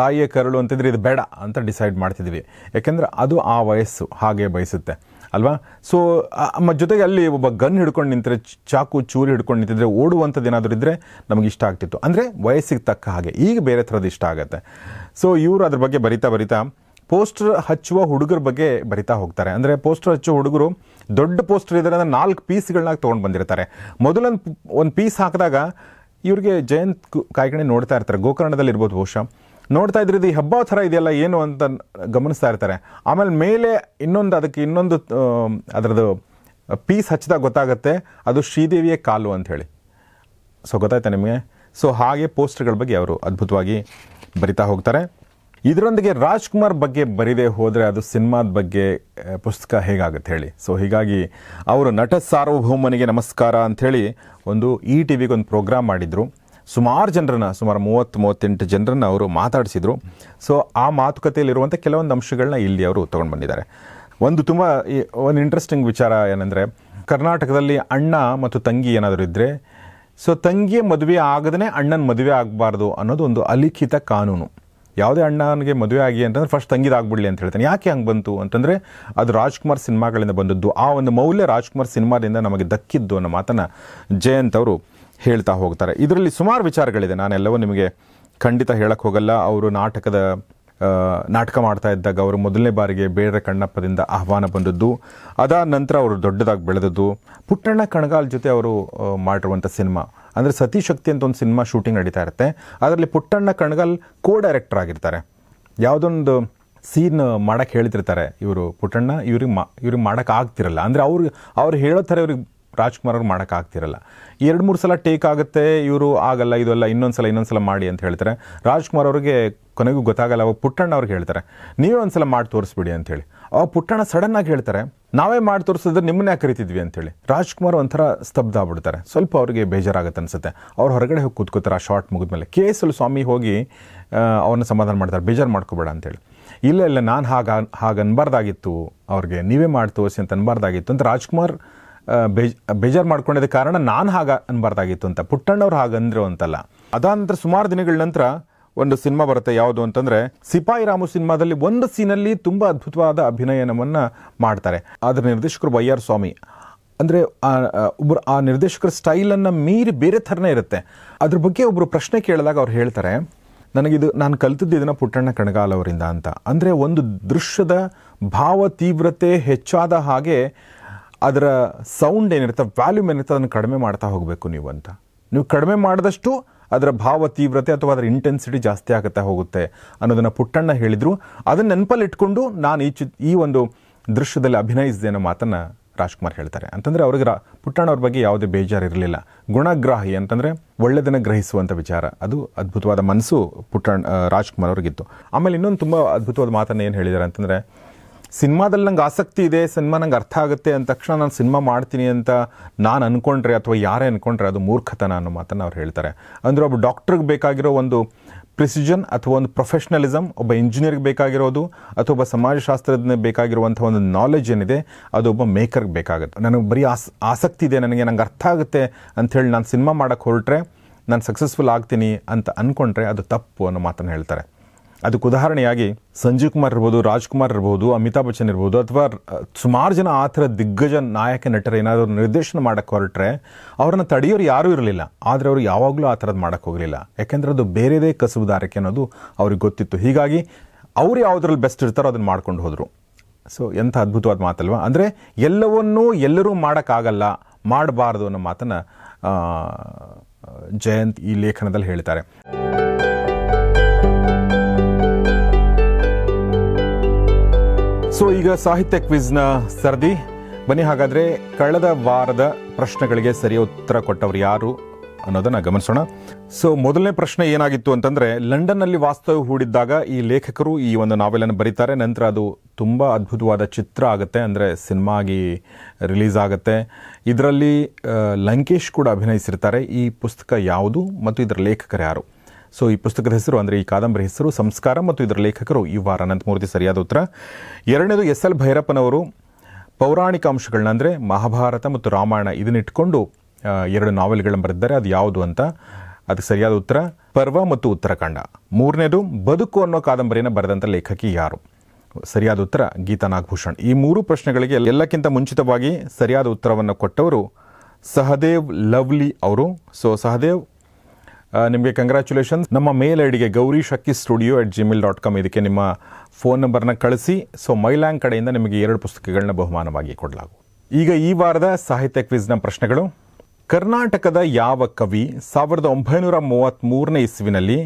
ತಾಯಿಯ ಕರಳು ಅಂತಿದ್ರೆ ಇದು ಬೇಡ ಅಂತ ಡಿಸೈಡ್ ಮಾಡ್ತಿದ್ವಿ. ಯಾಕೆಂದರೆ ಅದು ಆ ವಯಸ್ಸು ಹಾಗೆ ಬಯಸುತ್ತೆ ಅಲ್ವಾ. ಸೊ ನಮ್ಮ ಜೊತೆಗೆ ಅಲ್ಲಿ ಒಬ್ಬ ಗನ್ ಹಿಡ್ಕೊಂಡು ನಿಂತರೆ, ಚಾಕು ಚೂರಿ ಹಿಡ್ಕೊಂಡು ನಿಂತಿದ್ರೆ, ಓಡುವಂಥದ್ದು ಏನಾದರೂ ಇದ್ದರೆ ನಮಗೆ ಇಷ್ಟ ಆಗ್ತಿತ್ತು. ಅಂದರೆ ವಯಸ್ಸಿಗೆ ತಕ್ಕ ಹಾಗೆ. ಈಗ ಬೇರೆ ಥರದ್ದು ಇಷ್ಟ ಆಗುತ್ತೆ. ಸೊ ಇವರು ಅದ್ರ ಬಗ್ಗೆ ಬರಿತಾ ಬರಿತಾ ಪೋಸ್ಟರ್ ಹಚ್ಚುವ ಹುಡುಗರ ಬಗ್ಗೆ ಬರಿತಾ ಹೋಗ್ತಾರೆ. ಅಂದರೆ ಪೋಸ್ಟರ್ ಹಚ್ಚುವ ಹುಡುಗರು ದೊಡ್ಡ ಪೋಸ್ಟರ್ ಇದ್ದಾರೆ ಅಂದರೆ ನಾಲ್ಕು ಪೀಸ್ಗಳನ್ನ ತೊಗೊಂಡು ಬಂದಿರ್ತಾರೆ. ಮೊದಲೊಂದು ಒಂದು ಪೀಸ್ ಹಾಕಿದಾಗ ಇವ್ರಿಗೆ ಜಯಂತ್ ಕಾಯ್ಕಿಣಿ ನೋಡ್ತಾ ಇರ್ತಾರೆ, ಗೋಕರ್ಣದಲ್ಲಿ ಇರ್ಬೋದು ಬಹುಶಃ, ನೋಡ್ತಾ ಇದ್ರೆ ಇದು ಹಬ್ಬ ಥರ ಇದೆಯಲ್ಲ ಏನು ಅಂತ ಗಮನಿಸ್ತಾ ಇರ್ತಾರೆ. ಆಮೇಲೆ ಮೇಲೆ ಇನ್ನೊಂದು ಅದಕ್ಕೆ ಇನ್ನೊಂದು ಅದರದ್ದು ಪೀಸ್ ಹಚ್ಚಿದಾಗ ಗೊತ್ತಾಗುತ್ತೆ, ಅದು ಶ್ರೀದೇವಿಯ ಕಾಲು ಅಂಥೇಳಿ. ಸೊ ಗೊತ್ತಾಯ್ತಾ ನಿಮಗೆ? ಸೊ ಹಾಗೆ ಪೋಸ್ಟರ್ಗಳ ಬಗ್ಗೆ ಅವರು ಅದ್ಭುತವಾಗಿ ಬರಿತಾ ಹೋಗ್ತಾರೆ. ಇದರೊಂದಿಗೆ ರಾಜ್ಕುಮಾರ್ ಬಗ್ಗೆ ಬರಿದೇ ಹೋದರೆ ಅದು ಸಿನಿಮಾದ ಬಗ್ಗೆ ಪುಸ್ತಕ ಹೇಗಾಗುತ್ತೆ ಹೇಳಿ. ಸೊ ಹೀಗಾಗಿ ಅವರು ನಟ ಸಾರ್ವಭೌಮನಿಗೆ ನಮಸ್ಕಾರ ಅಂಥೇಳಿ ಒಂದು ಇ ಟಿ ವಿಗೆ ಒಂದು ಪ್ರೋಗ್ರಾಮ್ ಮಾಡಿದರು. ಸುಮಾರು ಜನರನ್ನ, ಸುಮಾರು ಮೂವತ್ತು ಮೂವತ್ತೆಂಟು ಜನರನ್ನು ಅವರು ಮಾತಾಡಿಸಿದರು. ಸೊ ಆ ಮಾತುಕತೆಯಲ್ಲಿರುವಂಥ ಕೆಲವೊಂದು ಅಂಶಗಳನ್ನ ಇಲ್ಲಿ ಅವರು ತೊಗೊಂಡು ಬಂದಿದ್ದಾರೆ. ಒಂದು ತುಂಬ ಒಂದು ಇಂಟ್ರೆಸ್ಟಿಂಗ್ ವಿಚಾರ ಏನಂದರೆ, ಕರ್ನಾಟಕದಲ್ಲಿ ಅಣ್ಣ ಮತ್ತು ತಂಗಿ ಏನಾದರೂ ಇದ್ದರೆ, ಸೊ ತಂಗಿಯ ಮದುವೆ ಆಗದೇ ಅಣ್ಣನ ಮದುವೆ ಆಗಬಾರ್ದು ಅನ್ನೋದು ಒಂದು ಅಲಿಖಿತ ಕಾನೂನು. ಯಾವುದೇ ಅಣ್ಣನಿಗೆ ಮದುವೆ ಆಗಿ ಅಂತಂದರೆ ಫಸ್ಟ್ ತಂಗಿದಾಗ್ಬಿಡ್ಲಿ ಅಂತ ಹೇಳ್ತಾನೆ. ಯಾಕೆ ಹಂಗೆ ಬಂತು ಅಂತಂದರೆ ಅದು ರಾಜ್ಕುಮಾರ್ ಸಿನಿಮಾಗಳಿಂದ ಬಂದದ್ದು. ಆ ಒಂದು ಮೌಲ್ಯ ರಾಜ್ಕುಮಾರ್ ಸಿನಿಮಾದಿಂದ ನಮಗೆ ದಕ್ಕಿದ್ದು ಅನ್ನೋ ಮಾತನ್ನು ಜಯಂತ್ ಅವರು ಹೇಳ್ತಾ ಹೋಗ್ತಾರೆ. ಇದರಲ್ಲಿ ಸುಮಾರು ವಿಚಾರಗಳಿದೆ, ನಾನೆಲ್ಲವೂ ನಿಮಗೆ ಖಂಡಿತ ಹೇಳಕ್ಕೆ ಹೋಗಲ್ಲ. ಅವರು ನಾಟಕದ ನಾಟಕ ಮಾಡ್ತಾ ಇದ್ದಾಗ ಅವರು ಮೊದಲನೇ ಬಾರಿಗೆ ಬೇಡರ ಕಣ್ಣಪ್ಪದಿಂದ ಆಹ್ವಾನ ಬಂದದ್ದು, ಅದಾದ ನಂತರ ಅವರು ದೊಡ್ಡದಾಗಿ ಬೆಳೆದದ್ದು, ಪುಟ್ಟಣ್ಣ ಕಣಗಾಲ್ ಜೊತೆ ಅವರು ಮಾಡಿರುವಂಥ ಸಿನಿಮಾ, ಅಂದರೆ ಸತಿ ಶಕ್ತಿ ಅಂತ ಒಂದು ಸಿನಿಮಾ ಶೂಟಿಂಗ್ ನಡೀತಾ ಇರುತ್ತೆ. ಅದರಲ್ಲಿ ಪುಟ್ಟಣ್ಣ ಕಣಗಾಲ್ ಕೋ ಡೈರೆಕ್ಟರ್ ಆಗಿರ್ತಾರೆ. ಯಾವುದೊಂದು ಸೀನ್ ಮಾಡೋಕ್ಕೆ ಹೇಳಿತಿರ್ತಾರೆ ಇವರು ಪುಟ್ಟಣ್ಣ, ಇವ್ರಿಗೆ ಮಾ ಇವ್ರಿಗೆ ಮಾಡೋಕ್ಕಾಗ್ತಿರಲ್ಲ. ಅಂದರೆ ಅವರು ಅವ್ರು ಹೇಳೋ ಥರ ಇವ್ರಿಗೆ ರಾಜ್ಕುಮಾರ್ ಅವ್ರು ಮಾಡೋಕ್ಕಾಗ್ತಿರಲ್ಲ. ಎರಡು ಮೂರು ಸಲ ಟೇಕ್ ಆಗುತ್ತೆ, ಇವರು ಆಗಲ್ಲ ಇದಲ್ಲ ಇನ್ನೊಂದು ಸಲ ಇನ್ನೊಂದು ಸಲ ಮಾಡಿ ಅಂತ ಹೇಳ್ತಾರೆ. ರಾಜ್ಕುಮಾರ್ ಅವ್ರಿಗೆ ಕೊನೆಗೂ ಗೊತ್ತಾಗಲ್ಲ. ಅವಾಗ ಪುಟ್ಟಣ್ಣ ಅವ್ರಿಗೆ ಹೇಳ್ತಾರೆ, ನೀವೇ ಒಂದು ಸಲ ಮಾಡಿ ತೋರಿಸ್ಬಿಡಿ ಅಂಥೇಳಿ. ಅವಾಗ ಪುಟ್ಟಣ್ಣ ಸಡನ್ನಾಗಿ ಹೇಳ್ತಾರೆ, ನಾವೇ ಮಾಡಿ ತೋರಿಸಿದ್ರೆ ನಿಮ್ಮನ್ನೇ ಕರಿತಿದ್ವಿ ಅಂಥೇಳಿ. ರಾಜ್ಕುಮಾರ್ ಒಂಥರ ಸ್ತಬ್ಧ ಆಗ್ಬಿಡ್ತಾರೆ. ಸ್ವಲ್ಪ ಅವ್ರಿಗೆ ಬೇಜಾರಾಗುತ್ತೆ ಅನಿಸುತ್ತೆ. ಅವ್ರು ಹೊರಗಡೆ ಹೋಗಿ ಕೂತ್ಕೋತಾರೆ. ಆ ಶಾರ್ಟ್ ಮುಗಿದ್ಮೇಲೆ ಕೇಸಲ್ಲಿ ಸ್ವಾಮಿ ಹೋಗಿ ಅವ್ರನ್ನ ಸಮಾಧಾನ ಮಾಡ್ತಾರೆ, ಬೇಜಾರು ಮಾಡ್ಕೋಬೇಡ ಅಂತೇಳಿ. ಇಲ್ಲ ಇಲ್ಲ ನಾನು ಹಾಗೆ ಹಾಗೆ ಅನ್ಬಾರ್ದಾಗಿತ್ತು, ಅವ್ರಿಗೆ ನೀವೇ ಮಾಡಿ ತೋರಿಸಿ ಅಂತ ಅನ್ಬಾರ್ದಾಗಿತ್ತು ಅಂತ ರಾಜ್ಕುಮಾರ್ ಬೇಜ್ ಬೇಜಾರು ಮಾಡ್ಕೊಂಡಿದ್ದ ಕಾರಣ ನಾನು ಹಾಗೆ ಅನ್ಬಾರ್ದಾಗಿತ್ತು ಅಂತ. ಪುಟ್ಟಣ್ಣವ್ರು ಹಾಗಂದ್ರು ಅಂತಲ್ಲ. ಅದಾದ ನಂತರ ಸುಮಾರು ದಿನಗಳ ನಂತರ ಒಂದು ಸಿನಿಮಾ ಬರುತ್ತೆ. ಯಾವುದು ಅಂತಂದರೆ ಸಿಪಾಯಿ ರಾಮು ಸಿನಿಮಾದಲ್ಲಿ ಒಂದು ಸೀನಲ್ಲಿ ತುಂಬ ಅದ್ಭುತವಾದ ಅಭಿನಯನವನ್ನು ಮಾಡ್ತಾರೆ. ಅದರ ನಿರ್ದೇಶಕರು ವೈ ಆರ್ ಸ್ವಾಮಿ. ಅಂದರೆ ಒಬ್ಬರು ಆ ನಿರ್ದೇಶಕರ ಸ್ಟೈಲನ್ನು ಮೀರಿ ಬೇರೆ ಥರನೇ ಇರುತ್ತೆ. ಅದ್ರ ಬಗ್ಗೆ ಒಬ್ಬರು ಪ್ರಶ್ನೆ ಕೇಳಿದಾಗ ಅವ್ರು ಹೇಳ್ತಾರೆ, ನನಗಿದು ನಾನು ಕಲಿತಿದ್ದು ಇದನ್ನು ಪುಟ್ಟಣ್ಣ ಕಣಗಾಲ್ ಅವರಿಂದ ಅಂತ. ಅಂದರೆ ಒಂದು ದೃಶ್ಯದ ಭಾವ ತೀವ್ರತೆ ಹೆಚ್ಚಾದ ಹಾಗೆ ಅದರ ಸೌಂಡ್ ಏನಿರುತ್ತೆ, ವ್ಯಾಲ್ಯೂಮ್ ಏನಿರುತ್ತೆ, ಅದನ್ನು ಕಡಿಮೆ ಮಾಡ್ತಾ ಹೋಗಬೇಕು ನೀವು ಅಂತ. ನೀವು ಕಡಿಮೆ ಮಾಡಿದಷ್ಟು ಅದರ ಭಾವ ತೀವ್ರತೆ ಅಥವಾ ಅದರ ಇಂಟೆನ್ಸಿಟಿ ಜಾಸ್ತಿ ಆಗುತ್ತಾ ಹೋಗುತ್ತೆ ಅನ್ನೋದನ್ನು ಪುಟ್ಟಣ್ಣ ಹೇಳಿದರು. ಅದನ್ನು ನೆನಪಲ್ಲಿ ಇಟ್ಕೊಂಡು ನಾನು ಈ ಚಿ ಈ ಒಂದು ದೃಶ್ಯದಲ್ಲಿ ಅಭಿನಯಿಸಿದೆ ಅನ್ನೋ ಮಾತನ್ನು ರಾಜ್ಕುಮಾರ್ ಹೇಳ್ತಾರೆ. ಅಂತಂದರೆ ಅವ್ರಿಗೆ ರಾ ಪುಟ್ಟಣ್ಣವ್ರ ಬಗ್ಗೆ ಯಾವುದೇ ಬೇಜಾರಿರಲಿಲ್ಲ. ಗುಣಗ್ರಾಹಿ ಅಂತಂದರೆ ಒಳ್ಳೆಯದನ್ನು ಗ್ರಹಿಸುವಂಥ ವಿಚಾರ, ಅದು ಅದ್ಭುತವಾದ ಮನಸ್ಸು ಪುಟ್ಟಣ್ಣ ರಾಜ್ಕುಮಾರ್ ಅವ್ರಿಗಿತ್ತು. ಆಮೇಲೆ ಇನ್ನೊಂದು ತುಂಬ ಅದ್ಭುತವಾದ ಮಾತನ್ನು ಏನು ಹೇಳಿದ್ದಾರೆ ಅಂತಂದರೆ, ಸಿನಿಮಾದಲ್ಲಿ ನಂಗೆ ಆಸಕ್ತಿ ಇದೆ, ಸಿನಿಮಾ ನಂಗೆ ಅರ್ಥ ಆಗುತ್ತೆ ಅಂದ ತಕ್ಷಣ ನಾನು ಸಿನಿಮಾ ಮಾಡ್ತೀನಿ ಅಂತ ನಾನು ಅಂದ್ಕೊಂಡ್ರೆ ಅಥವಾ ಯಾರೇ ಅಂದ್ಕೊಂಡ್ರೆ ಅದು ಮೂರ್ಖತನ ಅನ್ನೋ ಮಾತನ್ನು ಅವ್ರು ಹೇಳ್ತಾರೆ. ಅಂದರೆ ಒಬ್ಬ ಡಾಕ್ಟ್ರಿಗೆ ಬೇಕಾಗಿರೋ ಒಂದು ಪ್ರಿಸಿಷನ್ ಅಥವಾ ಒಂದು ಪ್ರೊಫೆಷ್ನಲಿಸಮ್, ಒಬ್ಬ ಇಂಜಿನಿಯರ್ಗೆ ಬೇಕಾಗಿರೋದು ಅಥವಾ ಒಬ್ಬ ಸಮಾಜಶಾಸ್ತ್ರಜ್ಞ ಬೇಕಾಗಿರುವಂಥ ಒಂದು ನಾಲೆಜ್ ಏನಿದೆ ಅದು ಒಬ್ಬ ಮೇಕರ್ಗೆ ಬೇಕಾಗುತ್ತೆ. ನನಗೆ ಬರೀ ಆಸ್ ಆಸಕ್ತಿ ಇದೆ, ನನಗೆ ನಂಗೆ ಅರ್ಥ ಆಗುತ್ತೆ ಅಂಥೇಳಿ ನಾನು ಸಿನಿಮಾ ಮಾಡೋಕ್ಕೆ ಹೊರಟ್ರೆ, ನಾನು ಸಕ್ಸಸ್ಫುಲ್ ಆಗ್ತೀನಿ ಅಂತ ಅಂದ್ಕೊಂಡ್ರೆ ಅದು ತಪ್ಪು ಅನ್ನೋ ಮಾತನ್ನು ಹೇಳ್ತಾರೆ. ಅದಕ್ಕೆ ಉದಾಹರಣೆಯಾಗಿ ಸಂಜೀವ್ ಕುಮಾರ್ ಇರ್ಬೋದು, ರಾಜ್ಕುಮಾರ್ ಇರ್ಬೋದು, ಅಮಿತಾಬ್ ಬಚ್ಚನ್ ಇರ್ಬೋದು, ಅಥವಾ ಸುಮಾರು ಜನ ಆ ಥರ ದಿಗ್ಗಜ ನಾಯಕ ನಟರು ಏನಾದರೂ ನಿರ್ದೇಶನ ಮಾಡೋಕ್ಕೆ ಹೊರಟ್ರೆ ಅವ್ರನ್ನ ತಡೆಯೋರು ಯಾರೂ ಇರಲಿಲ್ಲ. ಆದರೆ ಅವರು ಯಾವಾಗಲೂ ಆ ಥರದ್ದು ಮಾಡೋಕ್ಕೆ ಹೋಗಲಿಲ್ಲ. ಯಾಕೆಂದರೆ ಅದು ಬೇರೆದೇ ಕಸುಬುದಾರಿಕೆ ಅನ್ನೋದು ಅವ್ರಿಗೆ ಗೊತ್ತಿತ್ತು. ಹೀಗಾಗಿ ಅವ್ರು ಯಾವುದ್ರಲ್ಲಿ ಬೆಸ್ಟ್ ಇರ್ತಾರೋ ಅದನ್ನು ಮಾಡ್ಕೊಂಡು ಹೋದರು. ಸೊ ಎಂಥ ಅದ್ಭುತವಾದ ಮಾತಲ್ವ. ಅಂದರೆ ಎಲ್ಲವನ್ನೂ ಎಲ್ಲರೂ ಮಾಡೋಕ್ಕಾಗಲ್ಲ, ಮಾಡಬಾರ್ದು ಅನ್ನೋ ಮಾತನ್ನು ಜಯಂತ್ ಈ ಲೇಖನದಲ್ಲಿ ಹೇಳ್ತಾರೆ. ಸೊ ಈಗ ಸಾಹಿತ್ಯ ಕ್ವಿಜ್ನ ಸರದಿ. ಬನ್ನಿ ಹಾಗಾದರೆ ಕಳೆದ ವಾರದ ಪ್ರಶ್ನೆಗಳಿಗೆ ಸರಿ ಉತ್ತರ ಕೊಟ್ಟವರು ಯಾರು ಅನ್ನೋದನ್ನು ಗಮನಿಸೋಣ. ಸೊ ಮೊದಲನೇ ಪ್ರಶ್ನೆ ಏನಾಗಿತ್ತು ಅಂತಂದರೆ, ಲಂಡನ್ನಲ್ಲಿ ವಾಸ್ತವ್ಯ ಹೂಡಿದ್ದಾಗ ಈ ಲೇಖಕರು ಈ ಒಂದು ನಾವೆಲನ್ನು ಬರೀತಾರೆ. ನಂತರ ಅದು ತುಂಬ ಅದ್ಭುತವಾದ ಚಿತ್ರ ಆಗುತ್ತೆ, ಅಂದರೆ ಸಿನಿಮಾಗಿ ರಿಲೀಸ್ ಆಗುತ್ತೆ. ಇದರಲ್ಲಿ ಲಂಕೇಶ್ ಕೂಡ ಅಭಿನಯಿಸಿರ್ತಾರೆ. ಈ ಪುಸ್ತಕ ಯಾವುದು ಮತ್ತು ಇದರ ಲೇಖಕರು ಯಾರು? ಸೊ ಈ ಪುಸ್ತಕದ ಹೆಸರು ಅಂದರೆ ಈ ಕಾದಂಬರಿ ಹೆಸರು ಸಂಸ್ಕಾರ ಮತ್ತು ಇದರ ಲೇಖಕರು ಯು ಆರ್ ಅನಂತಮೂರ್ತಿ, ಸರಿಯಾದ ಉತ್ತರ. ಎರಡನೇದು ಎಸ್ ಎಲ್ ಭೈರಪ್ಪನವರು ಪೌರಾಣಿಕ ಅಂಶಗಳನ್ನ ಅಂದರೆ ಮಹಾಭಾರತ ಮತ್ತು ರಾಮಾಯಣ ಇದನ್ನಿಟ್ಕೊಂಡು ಎರಡು ನಾವೆಲ್ಗಳನ್ನ ಬರೆದಿದ್ದಾರೆ, ಅದು ಯಾವುದು ಅಂತ, ಅದಕ್ಕೆ ಸರಿಯಾದ ಉತ್ತರ ಪರ್ವ ಮತ್ತು ಉತ್ತರಕಾಂಡ. ಮೂರನೇದು ಬದುಕು ಅನ್ನೋ ಕಾದಂಬರಿಯನ್ನು ಬರೆದಂಥ ಲೇಖಕಿ ಯಾರು, ಸರಿಯಾದ ಉತ್ತರ ಗೀತಾ ನಾಗಭೂಷಣ್. ಈ ಮೂರು ಪ್ರಶ್ನೆಗಳಿಗೆ ಎಲ್ಲಕ್ಕಿಂತ ಮುಂಚಿತವಾಗಿ ಸರಿಯಾದ ಉತ್ತರವನ್ನು ಕೊಟ್ಟವರು ಸಹದೇವ್ ಲವ್ಲಿ ಅವರು. ಸೊ ಸಹದೇವ್, ನಿಮಗೆ ಕಂಗ್ರ್ಯಾಚುಲೇಷನ್ಸ್. ನಮ್ಮ ಮೇಲ್ ಐ ಡಿಗೆ Gourish Akki studio at Gmail dot com ಇದಕ್ಕೆ ನಿಮ್ಮ ಫೋನ್ ನಂಬರ್ನ ಕಳಿಸಿ. ಸೊ ಮೈಲಾಂಗ್ ಕಡೆಯಿಂದ ನಿಮಗೆ ಎರಡು ಪುಸ್ತಕಗಳನ್ನ ಬಹುಮಾನವಾಗಿ ಕೊಡಲಾಗುವುದು. ಈಗ ಈ ವಾರದ ಸಾಹಿತ್ಯ ಕ್ವಿಜ್ನ ಪ್ರಶ್ನೆಗಳು. ಕರ್ನಾಟಕದ ಯಾವ ಕವಿ ಸಾವಿರದ ಒಂಬೈನೂರ ಮೂವತ್ತ್ಮೂರನೇ ಇಸ್ವಿನಲ್ಲಿ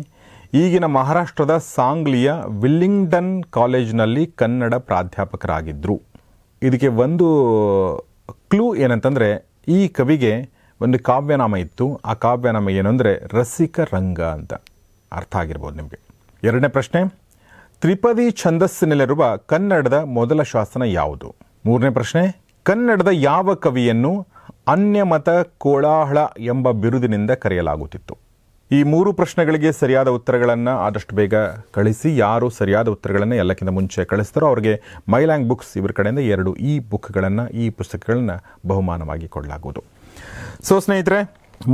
ಈಗಿನ ಮಹಾರಾಷ್ಟ್ರದ ಸಾಂಗ್ಲಿಯ ವಿಲ್ಲಿಂಗ್ಡನ್ ಕಾಲೇಜ್ನಲ್ಲಿ ಕನ್ನಡ ಪ್ರಾಧ್ಯಾಪಕರಾಗಿದ್ದರು? ಇದಕ್ಕೆ ಒಂದು ಕ್ಲೂ ಏನಂತಂದರೆ ಈ ಕವಿಗೆ ಒಂದು ಕಾವ್ಯನಾಮ ಇತ್ತು, ಆ ಕಾವ್ಯನಾಮ ಏನು ಅಂದರೆ ರಸಿಕ ರಂಗ ಅಂತ, ಅರ್ಥ ಆಗಿರ್ಬೋದು ನಿಮಗೆ. ಎರಡನೇ ಪ್ರಶ್ನೆ, ತ್ರಿಪದಿ ಛಂದಸ್ಸಿನಲ್ಲಿರುವ ಕನ್ನಡದ ಮೊದಲ ಶಾಸನ ಯಾವುದು? ಮೂರನೇ ಪ್ರಶ್ನೆ, ಕನ್ನಡದ ಯಾವ ಕವಿಯನ್ನು ಅನ್ಯಮತ ಕೋಳಾಹಳ ಎಂಬ ಬಿರುದಿನಿಂದ ಕರೆಯಲಾಗುತ್ತಿತ್ತು? ಈ ಮೂರು ಪ್ರಶ್ನೆಗಳಿಗೆ ಸರಿಯಾದ ಉತ್ತರಗಳನ್ನು ಆದಷ್ಟು ಬೇಗ ಕಳಿಸಿ. ಯಾರು ಸರಿಯಾದ ಉತ್ತರಗಳನ್ನು ಎಲ್ಲಕ್ಕಿಂತ ಮುಂಚೆ ಕಳಿಸ್ತಾರೋ ಅವರಿಗೆ ಮೈಲಾಂಗ್ ಬುಕ್ಸ್ ಇವ್ರ ಕಡೆಯಿಂದ ಎರಡು ಈ ಬುಕ್ಗಳನ್ನು, ಈ ಪುಸ್ತಕಗಳನ್ನು ಬಹುಮಾನವಾಗಿ ಕೊಡಲಾಗುವುದು. ಸೊ ಸ್ನೇಹಿತರೆ,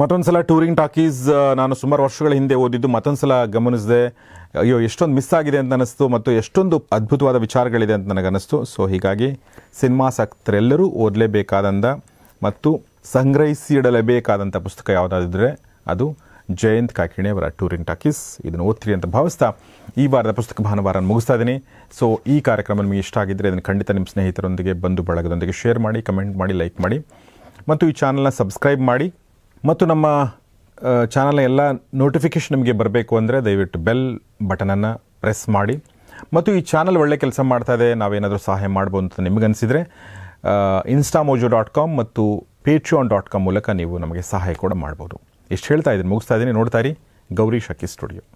ಮತ್ತೊಂದು ಸಲ ಟೂರಿಂಗ್ ಟಾಕೀಸ್ ನಾನು ಸುಮಾರು ವರ್ಷಗಳ ಹಿಂದೆ ಓದಿದ್ದು, ಮತ್ತೊಂದು ಸಲ ಗಮನಿಸಿದೆ, ಅಯ್ಯೋ ಎಷ್ಟೊಂದು ಮಿಸ್ ಆಗಿದೆ ಅಂತ ಅನ್ನಿಸ್ತು ಮತ್ತು ಎಷ್ಟೊಂದು ಅದ್ಭುತವಾದ ವಿಚಾರಗಳಿದೆ ಅಂತ ನನಗನ್ನಿಸ್ತು. ಸೊ ಹೀಗಾಗಿ ಸಿನಿಮಾಸಕ್ತರೆಲ್ಲರೂ ಓದಲೇಬೇಕಾದಂಥ ಮತ್ತು ಸಂಗ್ರಹಿಸಿ ಇಡಲೇಬೇಕಾದಂಥ ಪುಸ್ತಕ ಯಾವುದಾದಿದ್ದರೆ ಅದು ಜಯಂತ್ ಕಾಕಿಣಿಯವರ ಟೂರಿಂಗ್ ಟಾಕೀಸ್. ಇದನ್ನು ಓದ್ತೀರಿ ಅಂತ ಭಾವಿಸ್ತಾ ಈ ವಾರದ ಪುಸ್ತಕ ಭಾನುವಾರ ಮುಗಿಸ್ತಾ ಇದ್ದೀನಿ. ಸೊ ಈ ಕಾರ್ಯಕ್ರಮ ನಿಮಗೆ ಇಷ್ಟ ಆಗಿದ್ದರೆ ಇದನ್ನು ಖಂಡಿತ ನಿಮ್ಮ ಸ್ನೇಹಿತರೊಂದಿಗೆ, ಬಂಧು ಬಳಗದೊಂದಿಗೆ ಶೇರ್ ಮಾಡಿ, ಕಮೆಂಟ್ ಮಾಡಿ, ಲೈಕ್ ಮಾಡಿ ಮತ್ತು ಈ ಚಾನಲ್ನ ಸಬ್ಸ್ಕ್ರೈಬ್ ಮಾಡಿ. ಮತ್ತು ನಮ್ಮ ಚಾನಲ್ನ ಎಲ್ಲ ನೋಟಿಫಿಕೇಷನ್ ನಿಮಗೆ ಬರಬೇಕು ಅಂದರೆ ದಯವಿಟ್ಟು ಬೆಲ್ ಬಟನನ್ನು ಪ್ರೆಸ್ ಮಾಡಿ. ಮತ್ತು ಈ ಚಾನಲ್ ಒಳ್ಳೆ ಕೆಲಸ ಮಾಡ್ತಾಯಿದೆ, ನಾವೇನಾದರೂ ಸಹಾಯ ಮಾಡ್ಬೋದು ಅಂತ ನಿಮಗನ್ನಿಸಿದರೆ ಇನ್ಸ್ಟಾಮೋಜೋ ಡಾಟ್ ಕಾಮ್ ಮತ್ತು ಪೇಟ್ರಿಯಾನ್ ಡಾಟ್ ಕಾಮ್ ಮೂಲಕ ನೀವು ನಮಗೆ ಸಹಾಯ ಕೂಡ ಮಾಡ್ಬೋದು. ಇಷ್ಟು ಹೇಳ್ತಾ ಇದ್ದೀನಿ, ಮುಗಿಸ್ತಾ ಇದ್ದೀನಿ. ನೋಡ್ತಾ ಇರಿ ಗೌರೀಶ್ ಅಕ್ಕಿ ಸ್ಟುಡಿಯೋ.